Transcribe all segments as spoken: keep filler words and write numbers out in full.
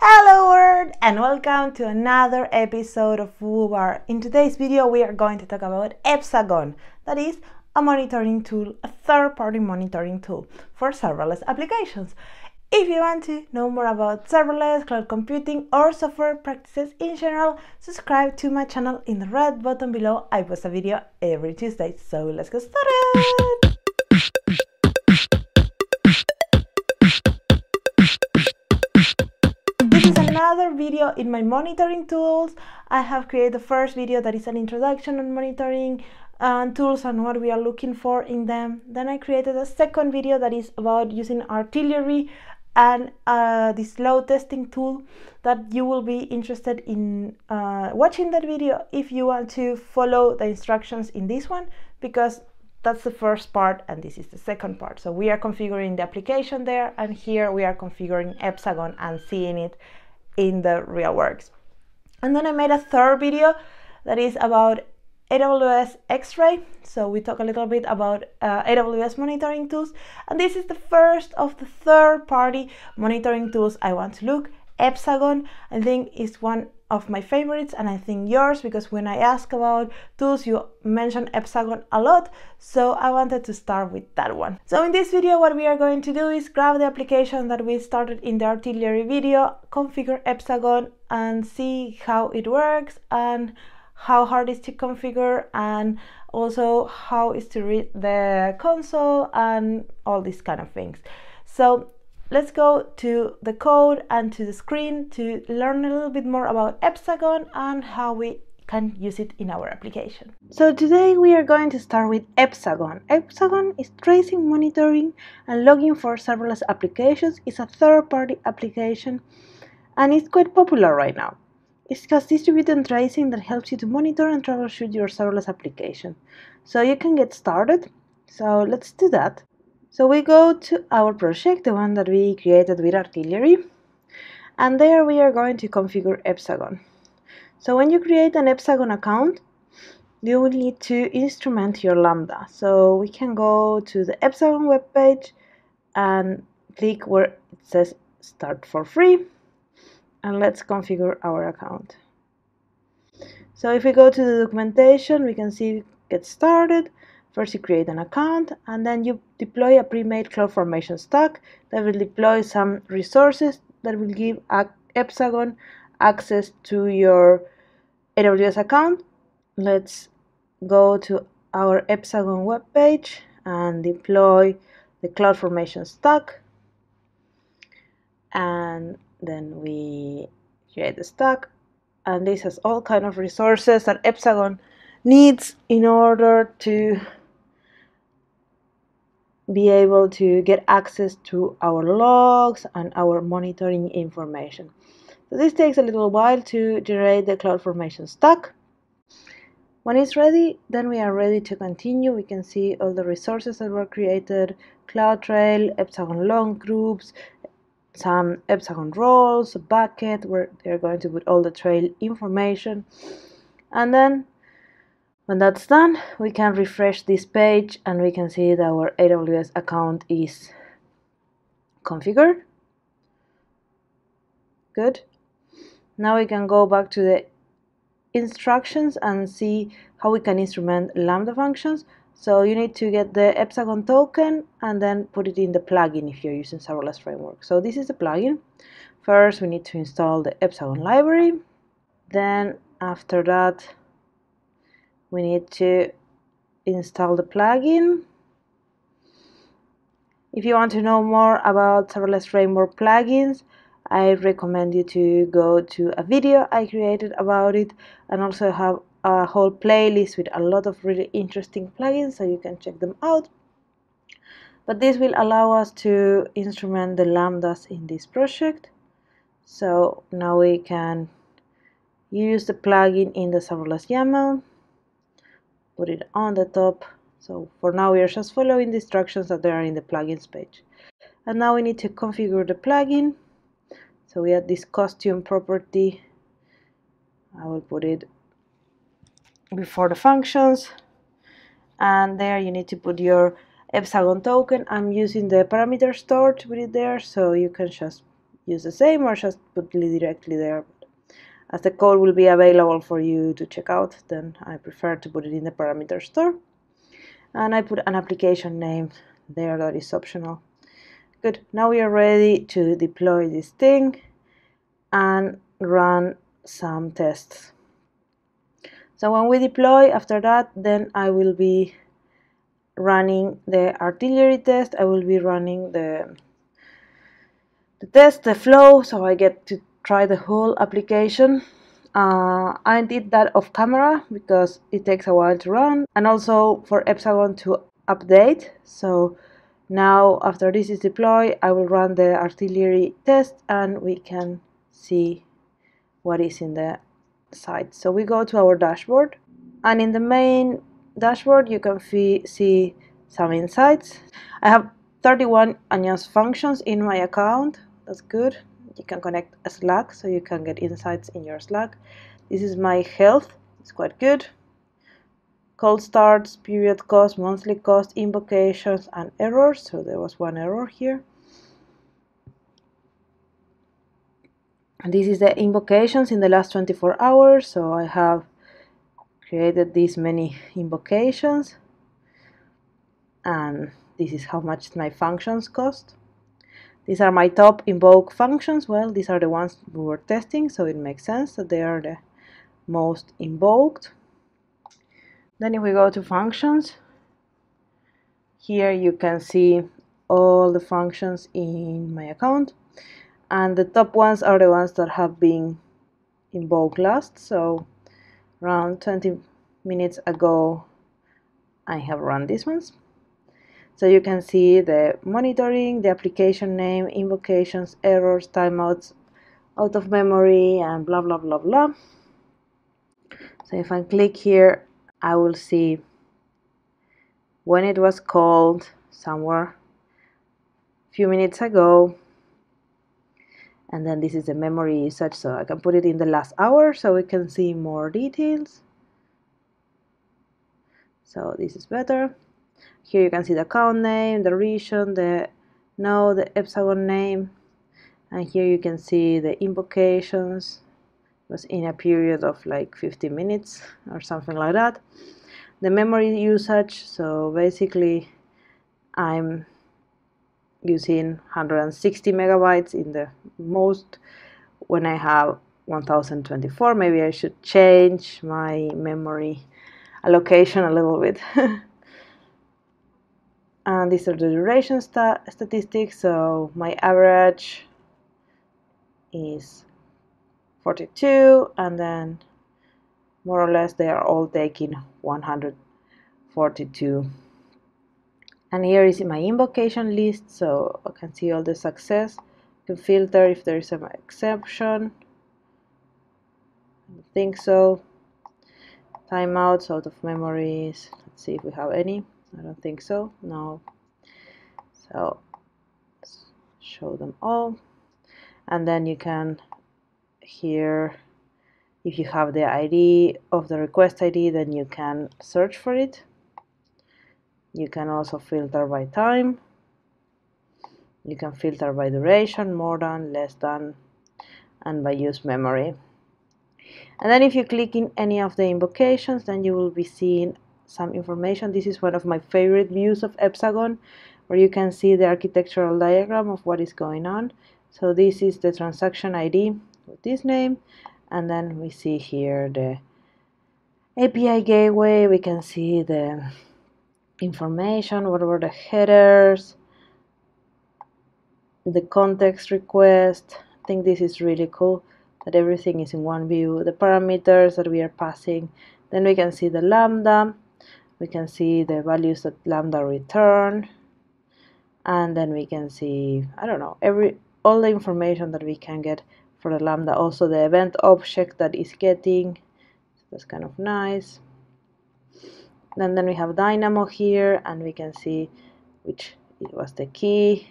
Hello world and welcome to another episode of FooBar. In today's video we are going to talk about Epsagon, that is a monitoring tool, a third-party monitoring tool for serverless applications. If you want to know more about serverless, cloud computing or software practices in general, subscribe to my channel. In the red button below I post a video every Tuesday, so let's get started! Another video in my monitoring tools. I have created the first video that is an introduction on monitoring and tools and what we are looking for in them. Then I created a second video that is about using Artillery and uh, this load testing tool that you will be interested in uh, watching that video if you want to follow the instructions in this one, because that's the first part and this is the second part. So we are configuring the application there, and here we are configuring Epsagon and seeing it in the real works. And then I made a third video that is about A W S X-Ray. So we talk a little bit about uh, A W S monitoring tools, and this is the first of the third-party monitoring tools I want to look. Epsagon, I think, is one of my favorites, and I think yours, because when I ask about tools you mention Epsagon a lot, so I wanted to start with that one. So in this video what we are going to do is grab the application that we started in the Artillery video, configure Epsagon and see how it works and how hard it is to configure, and also how it is to read the console and all these kind of things. So let's go to the code and to the screen to learn a little bit more about Epsagon and how we can use it in our application. So today we are going to start with Epsagon. Epsagon is tracing, monitoring and logging for serverless applications. It's a third-party application and it's quite popular right now. It has distributed tracing that helps you to monitor and troubleshoot your serverless application. So you can get started. So let's do that. So we go to our project, the one that we created with Artillery, and there we are going to configure Epsagon. So when you create an Epsagon account, you will need to instrument your Lambda. So we can go to the Epsagon webpage and click where it says Start for Free, and let's configure our account. So if we go to the documentation, we can see Get Started. First you create an account, and then you deploy a pre-made CloudFormation stack that will deploy some resources that will give Epsagon access to your A W S account. Let's go to our Epsagon webpage and deploy the CloudFormation stack, and then we create the stack, and this has all kind of resources that Epsagon needs in order to be able to get access to our logs and our monitoring information. So this takes a little while to generate the CloudFormation stack. When it's ready, then we are ready to continue. We can see all the resources that were created: CloudTrail, Epsagon log groups, some Epsagon roles, a bucket where they're going to put all the trail information. And then when that's done, we can refresh this page and we can see that our A W S account is configured. Good. Now we can go back to the instructions and see how we can instrument Lambda functions. So you need to get the Epsagon token and then put it in the plugin if you're using Serverless Framework. So this is the plugin. First, we need to install the Epsagon library. Then after that, we need to install the plugin. If you want to know more about Serverless Framework plugins, I recommend you to go to a video I created about it, and also have a whole playlist with a lot of really interesting plugins, so you can check them out. But this will allow us to instrument the lambdas in this project. So now we can use the plugin in the serverless YAML. Put it on the top. So for now we are just following the instructions that are in the plugins page. And now we need to configure the plugin. So we have this costume property. I will put it before the functions. And there you need to put your Epsagon token. I'm using the parameter stored to put it there, so you can just use the same or just put it directly there. As the code will be available for you to check out, then I prefer to put it in the parameter store. And I put an application name there that is optional. Good, now we are ready to deploy this thing and run some tests. So when we deploy after that, then I will be running the artillery test. I will be running the, the test, the flow, so I get to try the whole application. Uh, I did that off camera because it takes a while to run, and also for Epsagon to update. So now after this is deployed, I will run the artillery test and we can see what is in the site. So we go to our dashboard, and in the main dashboard you can see some insights. I have thirty-one Añas functions in my account. That's good. You can connect a Slack, so you can get insights in your Slack. This is my health. It's quite good. Cold starts, period cost, monthly cost, invocations, and errors. So there was one error here. And this is the invocations in the last twenty-four hours. So I have created this many invocations. And this is how much my functions cost. These are my top invoke functions. Well, these are the ones we were testing, so it makes sense that they are the most invoked. Then if we go to functions, here you can see all the functions in my account. And the top ones are the ones that have been invoked last. So around twenty minutes ago, I have run these ones. So you can see the monitoring, the application name, invocations, errors, timeouts, out of memory, and blah, blah, blah, blah. So if I click here, I will see when it was called somewhere a few minutes ago. And then this is the memory usage, so I can put it in the last hour so we can see more details. So this is better. Here you can see the account name, the region, the node, the Epsagon name, and here you can see the invocations. It was in a period of like fifty minutes or something like that. The memory usage, so basically I'm using one hundred sixty megabytes in the most when I have one thousand twenty-four. Maybe I should change my memory allocation a little bit. And these are the duration sta statistics, so my average is forty-two, and then more or less they are all taking one hundred forty-two. And here is my invocation list, so I can see all the success. You can filter if there is an exception. I don't think so. Timeouts, out of memories. Let's see if we have any. I don't think so, no. So let's show them all. And then you can here, if you have the I D of the request I D, then you can search for it. You can also filter by time. You can filter by duration, more than, less than, and by use memory. And then if you click in any of the invocations, then you will be seeing some information. This is one of my favorite views of Epsagon, where you can see the architectural diagram of what is going on. So this is the transaction I D with this name, and then we see here the A P I gateway. We can see the information, what were the headers, the context request. I think this is really cool that everything is in one view, the parameters that we are passing. Then we can see the Lambda. We can see the values that Lambda return, and then we can see, I don't know, every all the information that we can get for the Lambda, also the event object that is getting. So that's kind of nice. And then we have Dynamo here, and we can see which it was the key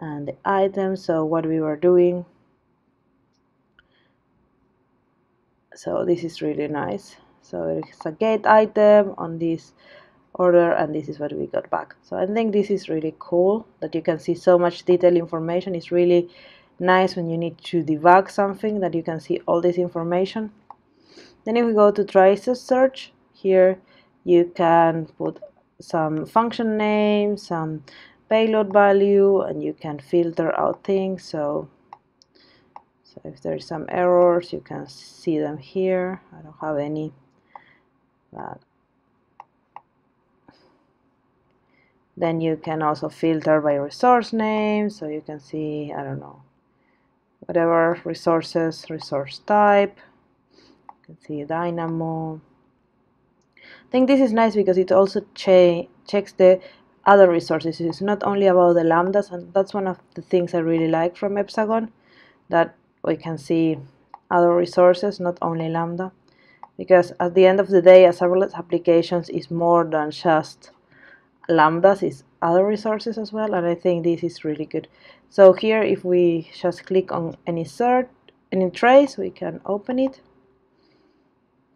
and the item, so what we were doing. So this is really nice. So it's a gate item on this order, and this is what we got back. So I think this is really cool that you can see so much detailed information. It's really nice when you need to debug something, that you can see all this information. Then if we go to traces search, here you can put some function name, some payload value, and you can filter out things. So, so if there's some errors, you can see them here. I don't have any. But then you can also filter by resource name, so you can see, I don't know, whatever resources, resource type. You can see Dynamo. I think this is nice because it also che checks the other resources. It's not only about the lambdas, and that's one of the things I really like from Epsagon, that we can see other resources, not only lambda. Because at the end of the day, a serverless applications is more than just lambdas, is other resources as well, and I think this is really good. So here, if we just click on any search, any trace, we can open it,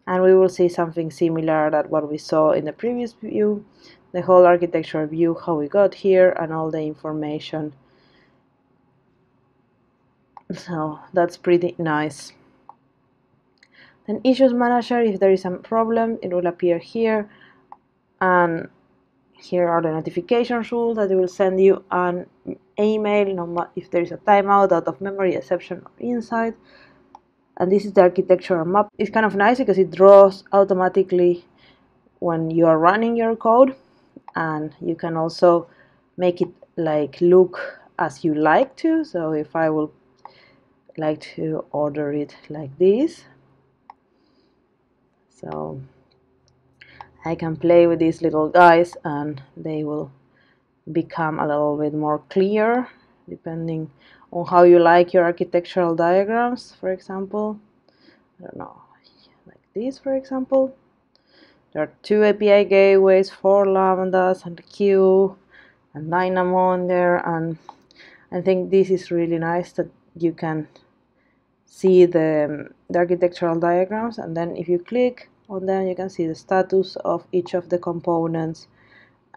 and we will see something similar that what we saw in the previous view, the whole architecture view, how we got here, and all the information. So that's pretty nice. Then issues manager, if there is some problem, it will appear here, and here are the notification rules that will send you an email if there is a timeout, out of memory, exception, or insight. And this is the architecture map. It's kind of nice because it draws automatically when you are running your code, and you can also make it like look as you like to. So if I will like to order it like this, so I can play with these little guys and they will become a little bit more clear depending on how you like your architectural diagrams. For example, I don't know, like this for example. There are two A P I gateways, four lambdas, and Q, and Dynamo in there, and I think this is really nice that you can see the, the architectural diagrams, and then if you click on them, you can see the status of each of the components,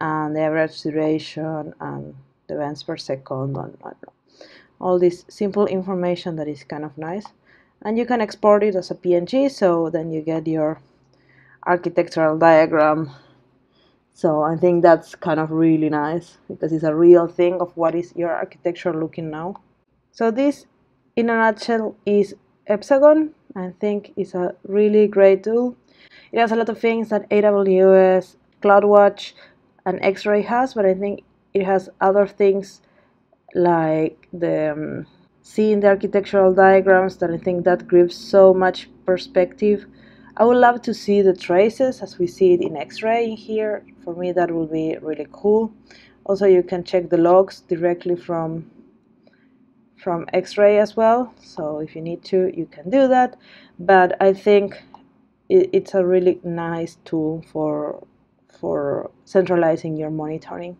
and the average duration, and the events per second, and all this simple information that is kind of nice. And you can export it as a P N G, so then you get your architectural diagram. So I think that's kind of really nice because it's a real thing of what is your architecture looking now. So this in a nutshell is Epsagon. I think it's a really great tool. It has a lot of things that A W S, CloudWatch, and X-Ray has, but I think it has other things like the um, seeing the architectural diagrams, that I think that gives so much perspective. I would love to see the traces as we see it in X-Ray here. For me, that will be really cool. Also, you can check the logs directly from from X-Ray as well, so if you need to, you can do that. But I think it, it's a really nice tool for for centralizing your monitoring.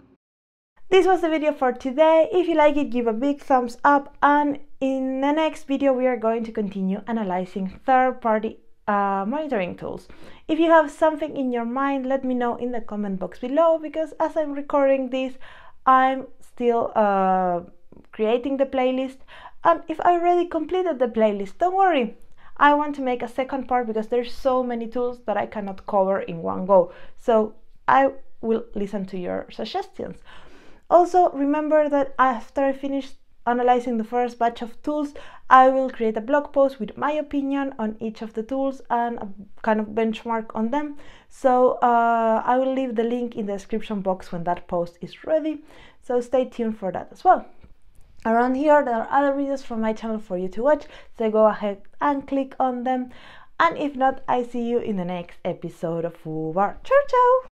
This was the video for today. If you like it, give a big thumbs up, and in the next video we are going to continue analyzing third-party uh, monitoring tools. If you have something in your mind, let me know in the comment box below, because as I'm recording this, I'm still uh, creating the playlist, and if I already completed the playlist, don't worry, I want to make a second part because there's so many tools that I cannot cover in one go, so I will listen to your suggestions. Also, remember that after I finish analyzing the first batch of tools, I will create a blog post with my opinion on each of the tools and a kind of benchmark on them. So uh, I will leave the link in the description box when that post is ready, so stay tuned for that as well. Around here there are other videos from my channel for you to watch, so go ahead and click on them. And if not, I see you in the next episode of FooBar. Ciao, ciao!